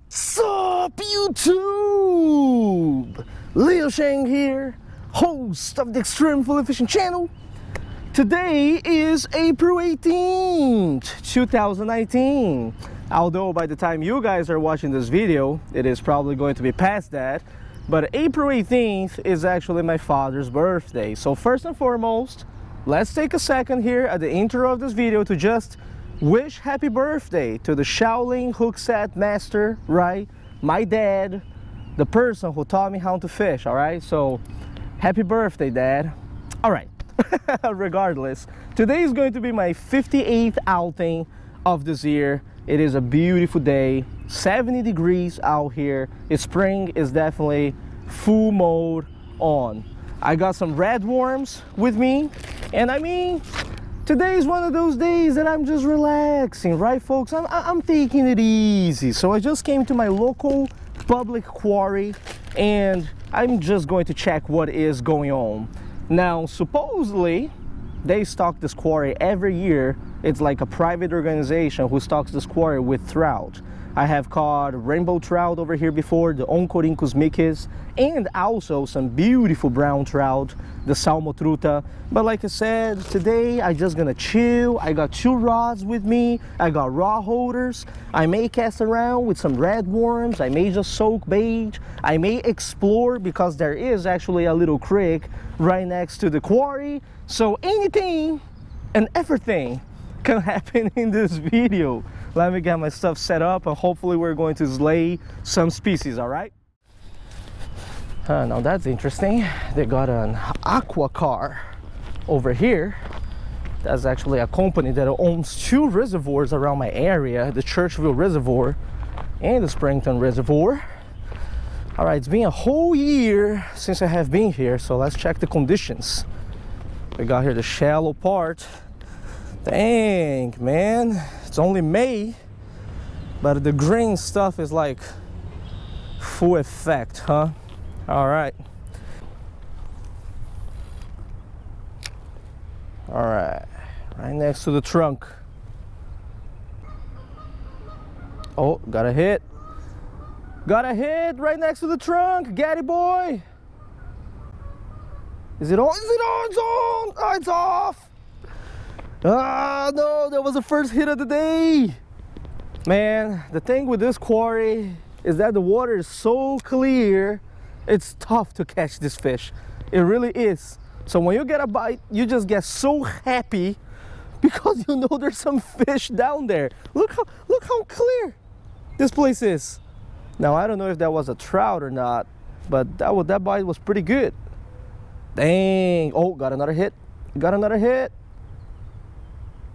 What's up, YouTube? Leo Shang here, host of the Extreme Philly Fishing Channel. Today is April 18th, 2019. Although by the time you guys are watching this video, it is probably going to be past that. But April 18th is actually my father's birthday. So first and foremost, let's take a second here at the intro of this video to just wish happy birthday to the Shaolin hook set master, right? My dad, the person who taught me how to fish, all right? So happy birthday, Dad. All right, regardless, today is going to be my 58th outing of this year. It is a beautiful day, 70 degrees out here. It's spring is definitely full mode on. I got some red worms with me, and I mean, today is one of those days that I'm just relaxing, right folks? I'm taking it easy. So I just came to my local public quarry and I'm just going to check what is going on. Now, supposedly, they stock this quarry every year. It's like a private organization who stocks this quarry with trout. I have caught rainbow trout over here before, the Oncorhynchus mykiss, and also some beautiful brown trout, the Salmo trutta. But like I said, today I'm just gonna chill. I got two rods with me, I got rod holders, I may cast around with some red worms, I may just soak bait, I may explore because there is actually a little creek right next to the quarry. So anything and everything can happen in this video. Let me get my stuff set up and hopefully we're going to slay some species, all right? Now that's interesting. They got an aqua car over here. That's actually a company that owns two reservoirs around my area, the Churchville Reservoir and the Springton Reservoir. All right, it's been a whole year since I have been here, so let's check the conditions. We got here the shallow part. Dang, man, it's only May, but the green stuff is like full effect, huh? All right. All right, right next to the trunk. Oh, got a hit. Got a hit right next to the trunk, Gaddy boy. Is it on? Is it on? It's on! Oh, it's off! Ah, no, that was the first hit of the day. Man, the thing with this quarry is that the water is so clear, it's tough to catch this fish. It really is. So when you get a bite, you just get so happy because you know there's some fish down there. Look how clear this place is. Now, I don't know if that was a trout or not, but that bite was pretty good. Dang, oh, got another hit, got another hit.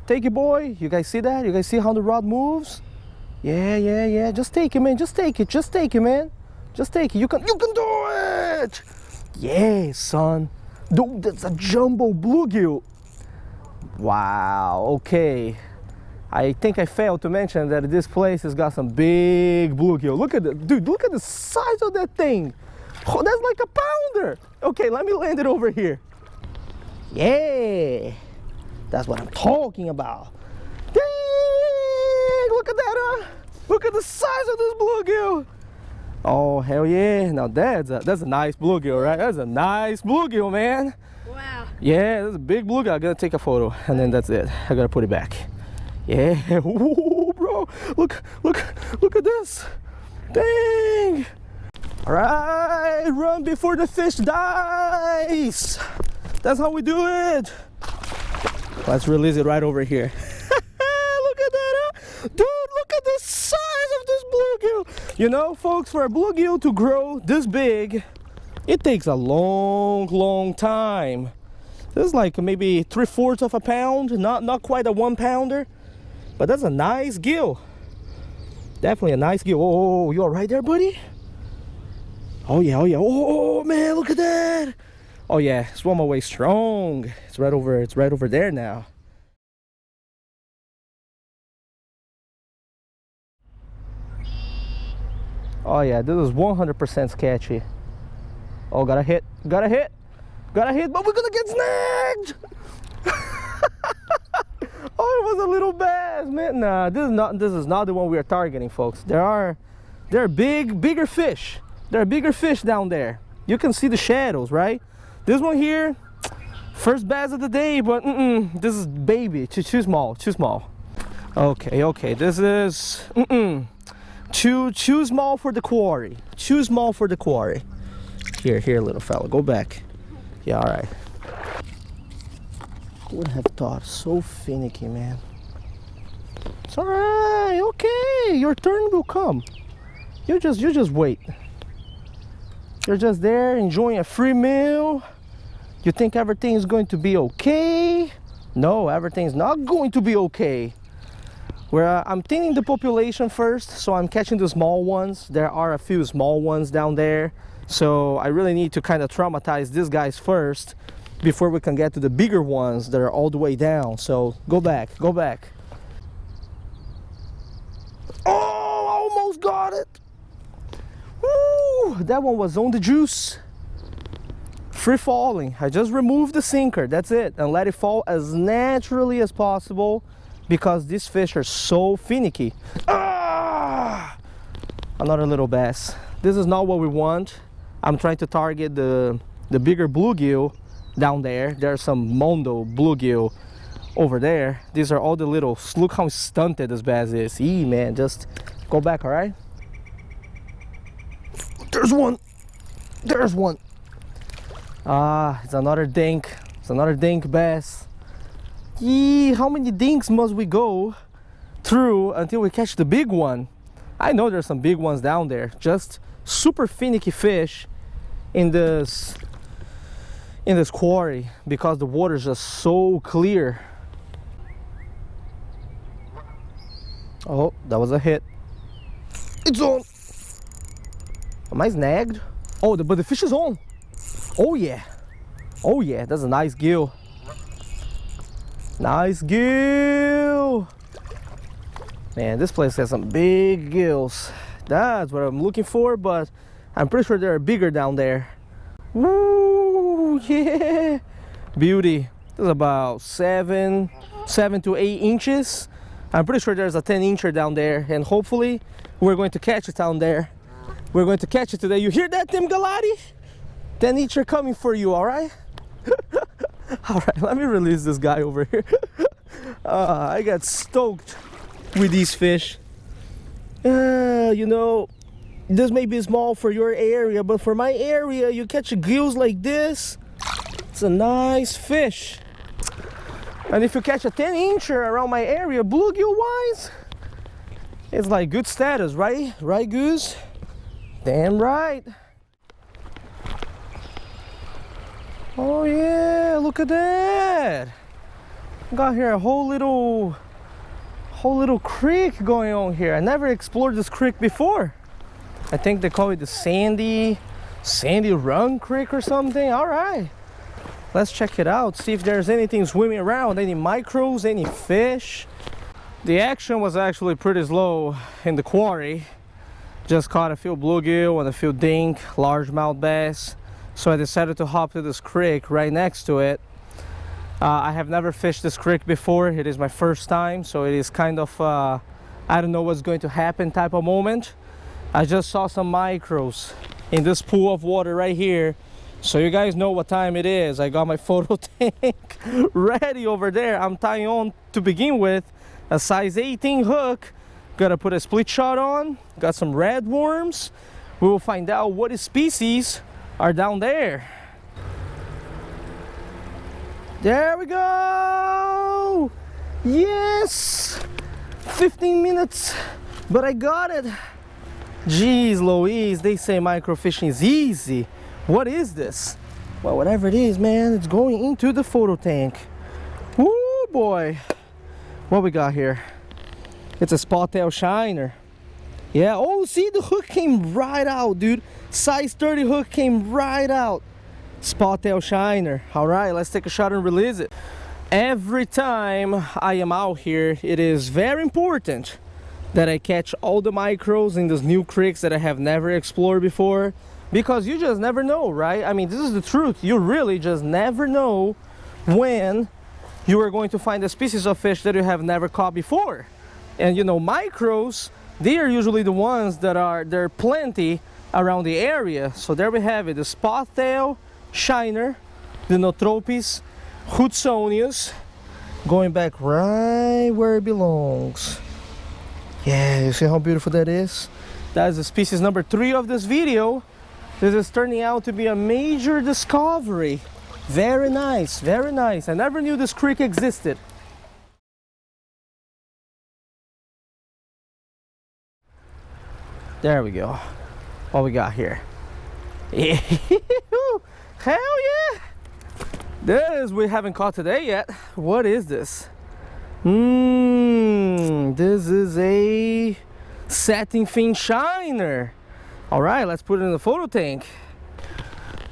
Take it, boy. You guys see that? You guys see how the rod moves? Yeah, yeah, yeah. Just take it, man. Just take it. Just take it, man. Just take it. You can do it. Yeah, son. Dude, that's a jumbo bluegill. Wow. Okay. I think I failed to mention that this place has got some big bluegill. Look at the dude. Look at the size of that thing. Oh, that's like a pounder. Okay, let me land it over here. Yeah. That's what I'm talking about. Dang, look at that, huh? Look at the size of this bluegill. Oh, hell yeah. Now that's a nice bluegill, right? That's a nice bluegill, man. Wow. Yeah, that's a big bluegill. I gotta take a photo and then that's it. I gotta put it back. Yeah. Ooh, bro. Look at this. Dang. All right, run before the fish dies. That's how we do it. Let's release it right over here. Look at that, huh? Dude, look at the size of this bluegill. You know, folks, for a bluegill to grow this big, it takes a long time. This is like maybe 3/4 of a pound, not quite a 1 pounder, but that's a nice gill. Definitely a nice gill. Oh, you all right there, buddy? Oh yeah, oh yeah. Oh man, look at that. Oh yeah, swam away strong. It's right over there now. Oh yeah, this is 100% sketchy. Oh, got a hit, got a hit, got a hit, but we're gonna get snagged! Oh, it was a little bass, man. Nah, this is not the one we are targeting, folks. There are There are bigger fish. There are bigger fish down there. You can see the shadows, right? This one here, first bass of the day, but this is baby, too small, too small. Okay, okay, this is too small for the quarry. Too small for the quarry. Here, here, little fella, go back. Yeah, all right. Would have thought, so finicky, man. It's all right, okay, your turn will come. You just wait. You're just there enjoying a free meal. You think everything is going to be okay? No, everything's not going to be okay. I'm thinning the population first, so I'm catching the small ones. There are a few small ones down there, so I really need to kind of traumatize these guys first before we can get to the bigger ones that are all the way down. So go back, go back. Oh, I almost got it. Woo, that one was on the juice. Free falling. I just removed the sinker, that's it, and let it fall as naturally as possible because these fish are so finicky. Ah! Another little bass. This is not what we want. I'm trying to target the bigger bluegill down there. There's some mondo bluegill over there. These are all the little, look how stunted this bass is. Eee, man, just go back, all right? There's one, there's one. Ah, it's another dink. It's another dink bass. Yee, how many dinks must we go through until we catch the big one? I know there's some big ones down there. Just super finicky fish in this quarry because the water's just so clear. Oh, that was a hit. It's on. Am I snagged? Oh, but the fish is on. Oh yeah, oh yeah, that's a nice gill. Nice gill. Man, this place has some big gills. That's what I'm looking for, but I'm pretty sure they're bigger down there. Woo, yeah. Beauty. This is about 7 to 8 inches. I'm pretty sure there's a 10-incher down there, and hopefully we're going to catch it down there. We're going to catch it today. You hear that, Tim Galati? 10-incher coming for you, all right? All right, let me release this guy over here. I got stoked with these fish. You know, this may be small for your area, but for my area, you catch gills like this, it's a nice fish. And if you catch a 10-incher around my area, bluegill-wise, it's like good status, right? Right, Goose? Damn right. Oh yeah, look at that. Got here a whole little creek going on here. I never explored this creek before. I think they call it the Sandy Run Creek or something. All right, let's check it out. See if there's anything swimming around, any micros, any fish. The action was actually pretty slow in the quarry. Just caught a few bluegill and a few dink, largemouth bass. So I decided to hop to this creek right next to it. I have never fished this creek before. It is my first time, so it is kind of I don't know what's going to happen type of moment. I just saw some micros in this pool of water right here. So you guys know what time it is. I got my photo tank ready over there. I'm tying on to begin with a size 18 hook. Gotta put a split shot on. Got some red worms. We will find out what is species are down there. There we go. Yes, 15 minutes, but I got it. Jeez Louise, they say microfishing is easy. What is this? Well, whatever it is, man, it's going into the photo tank. Woo boy. What we got here? It's a spot tail shiner. Yeah, oh, see, the hook came right out, dude. Size 30 hook came right out. Spot tail shiner. All right, let's take a shot and release it. Every time I am out here, it is very important that I catch all the micros in these new creeks that I have never explored before, because you just never know, right? I mean, this is the truth. You really just never know when you are going to find a species of fish that you have never caught before. And you know, micros They are usually the ones that are, there are plenty around the area. So there we have it, the spot tail shiner, the Notropis hudsonius, going back right where it belongs. Yeah, you see how beautiful that is? That is the species number 3 of this video. This is turning out to be a major discovery. Very nice, very nice. I never knew this creek existed. There we go. What we got here? Hell yeah! This we haven't caught today yet. What is this? This is a setting fin shiner. All right, let's put it in the photo tank.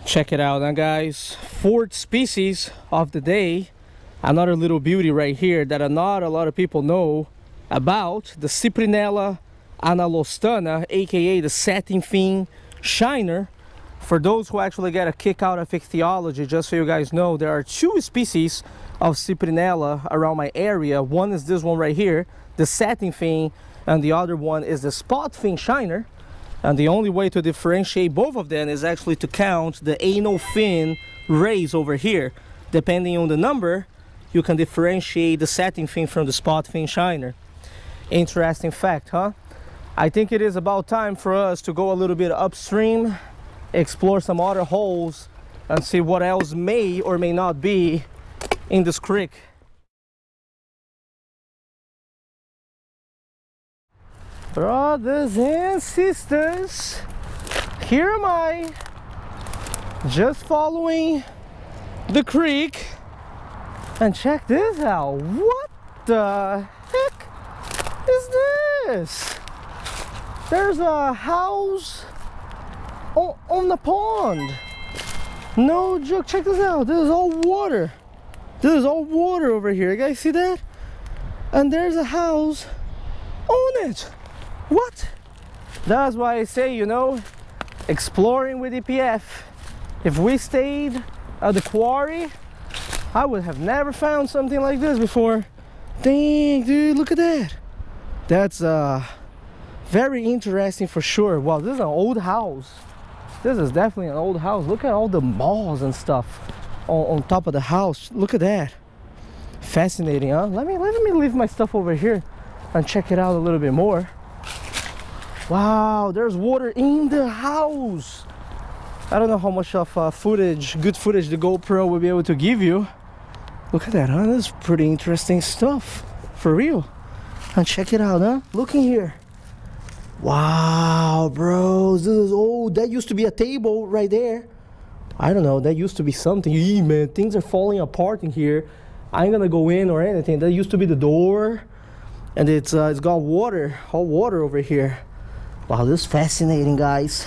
Check it out now, guys. 4th species of the day. Another little beauty right here that not a lot of people know about. The Cyprinella Analostana, aka the setting fin shiner. For those who actually get a kick out of ichthyology, just so you guys know, there are 2 species of Cyprinella around my area. One is this one right here, the setting fin, and the other one is the spot fin shiner. And the only way to differentiate both of them is actually to count the anal fin rays over here. Depending on the number, you can differentiate the setting fin from the spot fin shiner. Interesting fact, huh? I think it is about time for us to go a little bit upstream, explore some other holes, and see what else may or may not be in this creek. Brothers and sisters, here am I, just following the creek, and check this out. What the heck is this? There's a house on the pond. No joke, check this out. This is all water. This is all water over here. You guys see that? And there's a house on it. What? That's why I say, you know, exploring with EPF. If we stayed at the quarry, I would have never found something like this before. Dang, dude, look at that. That's very interesting for sure. Wow, this is an old house. This is definitely an old house. Look at all the moss and stuff on top of the house. Look at that. Fascinating, huh? Let me leave my stuff over here and check it out a little bit more. Wow, there's water in the house. I don't know how much of good footage the GoPro will be able to give you. Look at that, huh? That's pretty interesting stuff, for real. And check it out, huh? Look in here. Wow, bros, this is old. That used to be a table right there. I don't know, that used to be something. Eee, man, things are falling apart in here. I ain't gonna go in or anything. That used to be the door, and it's got water, all water over here. Wow, this is fascinating, guys.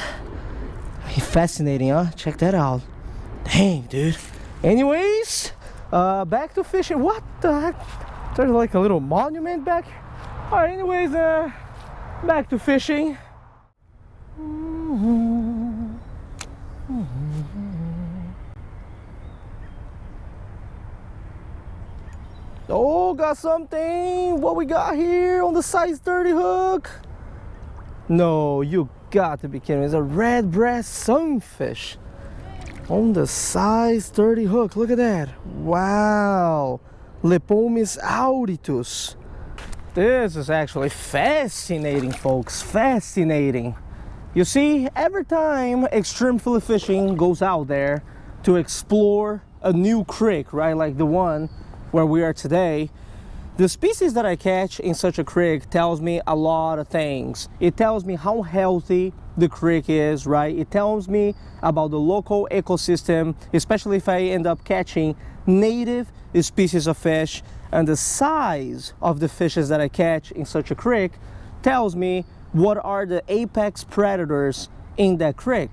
Fascinating, huh? Check that out. Dang, dude. Anyways, back to fishing. What the heck? There's like a little monument back. All right, anyways, back to fishing. Oh, got something. What we got here on the size 30 hook? No, you got to be kidding me. It's a red breast sunfish on the size 30 hook. Look at that. Wow. Lepomis auritus. This is actually fascinating, folks. Fascinating. You see, every time Extreme Philly Fishing goes out there to explore a new creek, right, like the one where we are today, the species that I catch in such a creek tells me a lot of things. It tells me how healthy the creek is, right? It tells me about the local ecosystem, especially if I end up catching native species of fish. And the size of the fishes that I catch in such a creek tells me what are the apex predators in that creek.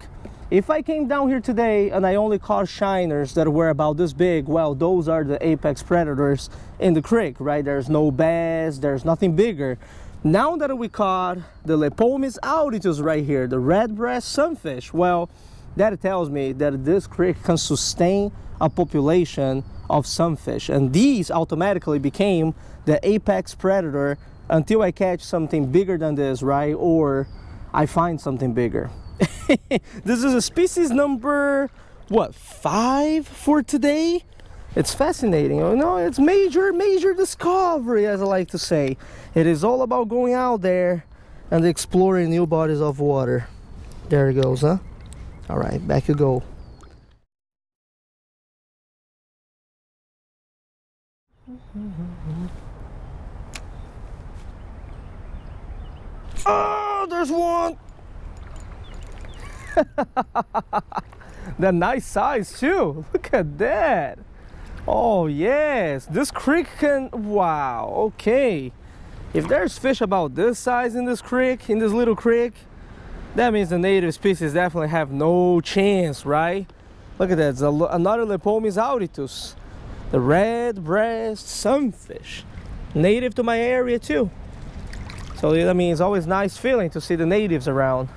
If I came down here today and I only caught shiners that were about this big, well, those are the apex predators in the creek, right? There's no bass, there's nothing bigger. Now that we caught the Lepomis auritus right here, the red breast sunfish, well, that tells me that this creek can sustain a population of some fish, and these automatically became the apex predator until I catch something bigger than this, right? Or I find something bigger. This is a species number, what, 5 for today? It's fascinating, you know, it's major discovery, as I like to say. It is all about going out there and exploring new bodies of water. There it goes, huh? All right, back you go. Oh, there's one! That nice size too, look at that! Oh yes, this creek can, wow, okay. If there's fish about this size in this creek, in this little creek, that means the native species definitely have no chance, right? Look at that, it's another Lepomis auritus, the red breast sunfish, native to my area too. So I mean, it's always a nice feeling to see the natives around.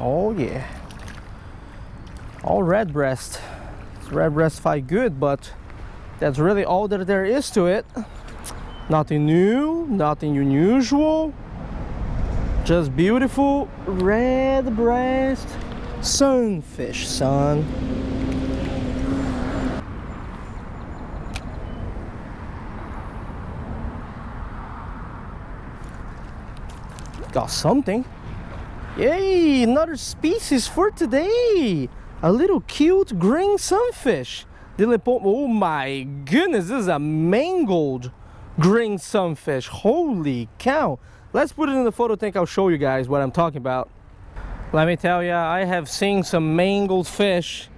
Oh yeah, all redbreast. Redbreast fight good, but that's really all that there is to it. Nothing new, nothing unusual, just beautiful redbreast sunfish, son. Got something. Yay, another species for today! A little cute green sunfish. Oh my goodness, this is a mangled green sunfish. Holy cow! Let's put it in the photo tank, I'll show you guys what I'm talking about. Let me tell ya, I have seen some mangled fish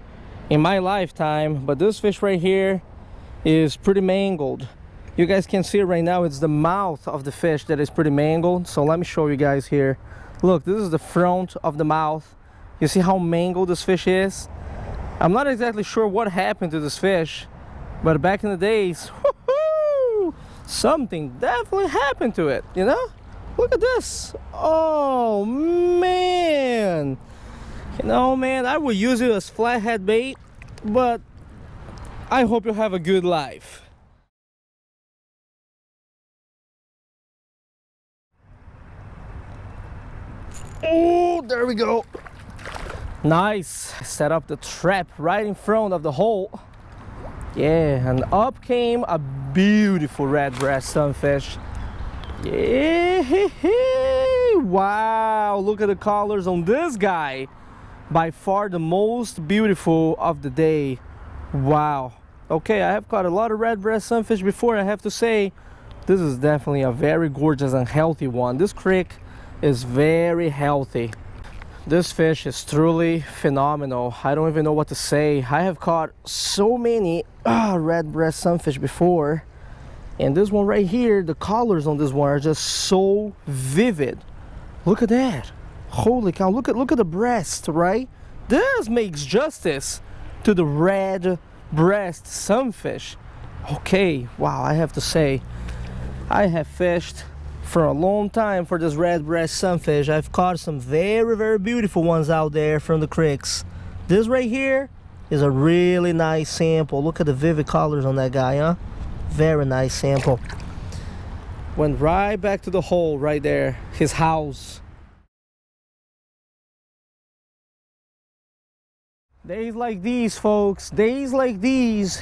in my lifetime, but this fish right here is pretty mangled. You guys can see right now, it's the mouth of the fish that is pretty mangled. So let me show you guys here. Look, this is the front of the mouth. You see how mangled this fish is? I'm not exactly sure what happened to this fish, but back in the days, something definitely happened to it, you know? Look at this. Oh, man. You know, man, I would use it as flathead bait, but I hope you have a good life. Oh, there we go. Nice. Set up the trap right in front of the hole. Yeah, and up came a beautiful redbreast sunfish. Yeah, wow, look at the colors on this guy. By far the most beautiful of the day. Wow. Okay, I have caught a lot of redbreast sunfish before, I have to say. This is definitely a very gorgeous and healthy one. This creek is very healthy. This fish is truly phenomenal. I don't even know what to say. I have caught so many redbreast sunfish before, and this one right here, the colors on this one are just so vivid. Look at that. Holy cow, look at the breast, right? This makes justice to the redbreast sunfish. Okay, wow, I have to say, I have fished for a long time for this redbreast sunfish. I've caught some very beautiful ones out there from the creeks. This right here is a really nice sample. Look at the vivid colors on that guy, huh? Very nice sample. Went right back to the hole right there, his house. Days like these, folks, days like these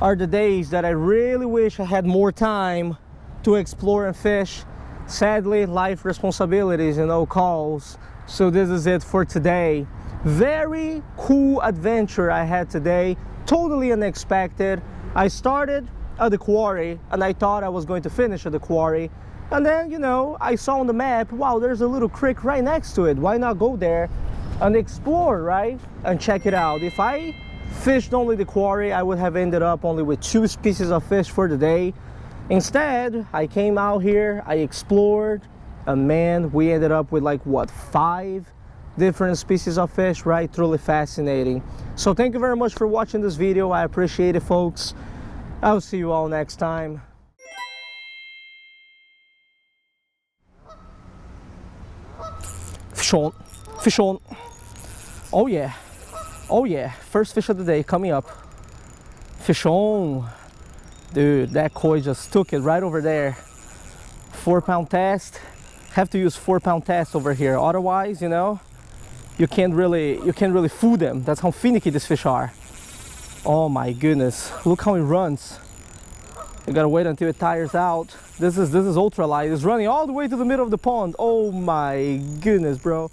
are the days that I really wish I had more time to explore and fish. Sadly, life responsibilities, you know, calls. So this is it for today. Very cool adventure I had today, totally unexpected. I started at the quarry and I thought I was going to finish at the quarry, and then, you know, I saw on the map, wow, there's a little creek right next to it. Why not go there and explore, right, and check it out? If I fished only the quarry, I would have ended up only with 2 species of fish for the day. Instead, I came out here, I explored, and man, we ended up with like, what, 5 different species of fish, right? Truly fascinating. So thank you very much for watching this video. I appreciate it, folks. I'll see you all next time. Fish on, fish on. Oh yeah, oh yeah. First fish of the day coming up. Fish on. Dude, that koi just took it right over there. 4 pound test. Have to use 4 pound test over here. Otherwise, you know, you can't really fool them. That's how finicky these fish are. Oh my goodness. Look how it runs. You gotta wait until it tires out. This is ultralight. It's running all the way to the middle of the pond. Oh my goodness, bro.